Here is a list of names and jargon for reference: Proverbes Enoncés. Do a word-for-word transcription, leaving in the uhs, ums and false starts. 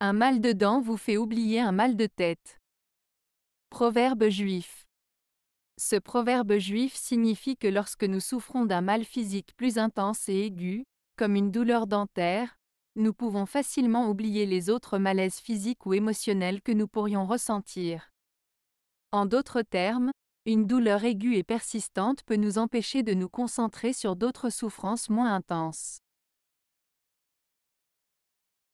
Un mal de dents vous fait oublier un mal de tête. Proverbe juif. Ce proverbe juif signifie que lorsque nous souffrons d'un mal physique plus intense et aigu, comme une douleur dentaire, nous pouvons facilement oublier les autres malaises physiques ou émotionnels que nous pourrions ressentir. En d'autres termes, une douleur aiguë et persistante peut nous empêcher de nous concentrer sur d'autres souffrances moins intenses.